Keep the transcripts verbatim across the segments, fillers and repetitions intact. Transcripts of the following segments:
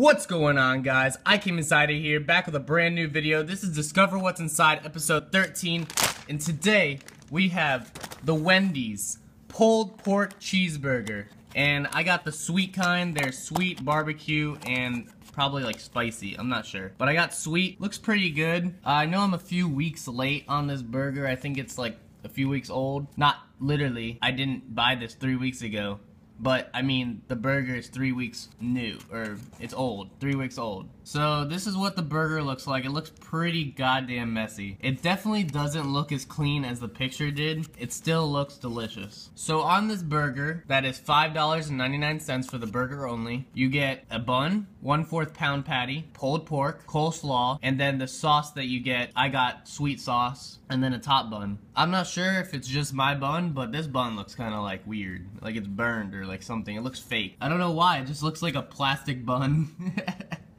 What's going on, guys? I came inside of here back with a brand new video. This is Discover What's Inside episode thirteen, and today we have the Wendy's pulled pork cheeseburger, and I got the sweet kind. They're sweet barbecue and probably like spicy, I'm not sure, but I got sweet. Looks pretty good. uh, I know I'm a few weeks late on this burger. I think it's like a few weeks old. Not literally, I didn't buy this three weeks ago, but I mean, the burger is three weeks new, or it's old, three weeks old. So this is what the burger looks like. It looks pretty goddamn messy. It definitely doesn't look as clean as the picture did. It still looks delicious. So on this burger, that is five dollars and ninety-nine cents for the burger only, you get a bun, one-fourth pound patty, pulled pork, coleslaw, and then the sauce that you get, I got sweet sauce, and then a top bun. I'm not sure if it's just my bun, but this bun looks kind of like weird, like it's burned or like something. It looks fake. I don't know why, it just looks like a plastic bun.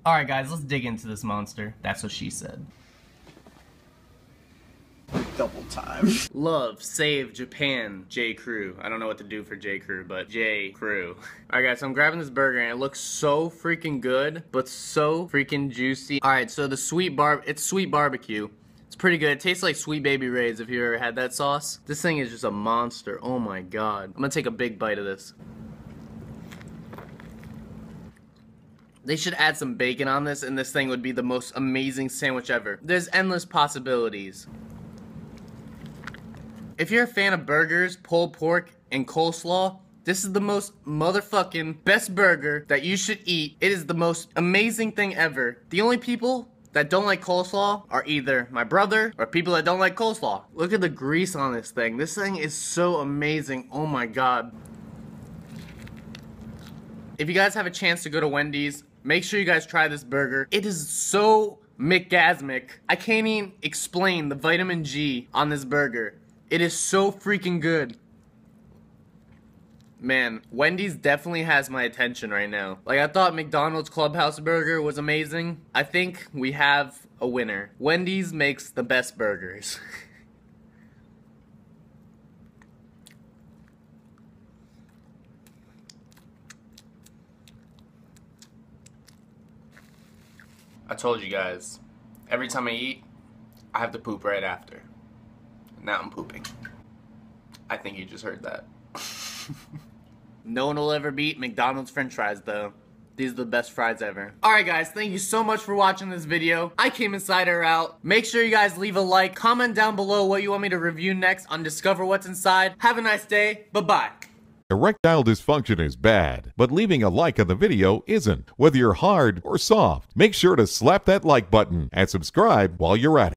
Alright guys, let's dig into this monster. That's what she said. Double time. Love, save Japan, J. Crew. I don't know what to do for J. Crew, but J. Crew. Alright guys, so I'm grabbing this burger and it looks so freaking good, but so freaking juicy. Alright, so the sweet barb, it's sweet barbecue. It's pretty good. It tastes like Sweet Baby Ray's if you ever had that sauce. This thing is just a monster. Oh my god. I'm gonna take a big bite of this. They should add some bacon on this and this thing would be the most amazing sandwich ever. There's endless possibilities. If you're a fan of burgers, pulled pork, and coleslaw, this is the most motherfucking best burger that you should eat. It is the most amazing thing ever. The only people that don't like coleslaw are either my brother or people that don't like coleslaw. Look at the grease on this thing. This thing is so amazing. Oh my god. If you guys have a chance to go to Wendy's, make sure you guys try this burger. It is so McGasmic. I can't even explain the vitamin G on this burger. It is so freaking good. Man, Wendy's definitely has my attention right now. Like, I thought McDonald's Clubhouse burger was amazing. I think we have a winner. Wendy's makes the best burgers. I told you guys, every time I eat, I have to poop right after. Now I'm pooping. I think you just heard that. No one will ever beat McDonald's french fries though. These are the best fries ever. Alright guys, thank you so much for watching this video. I came inside or out. Make sure you guys leave a like. Comment down below what you want me to review next on Discover What's Inside. Have a nice day. Bye-bye. Erectile dysfunction is bad, but leaving a like on the video isn't. Whether you're hard or soft, make sure to slap that like button and subscribe while you're at it.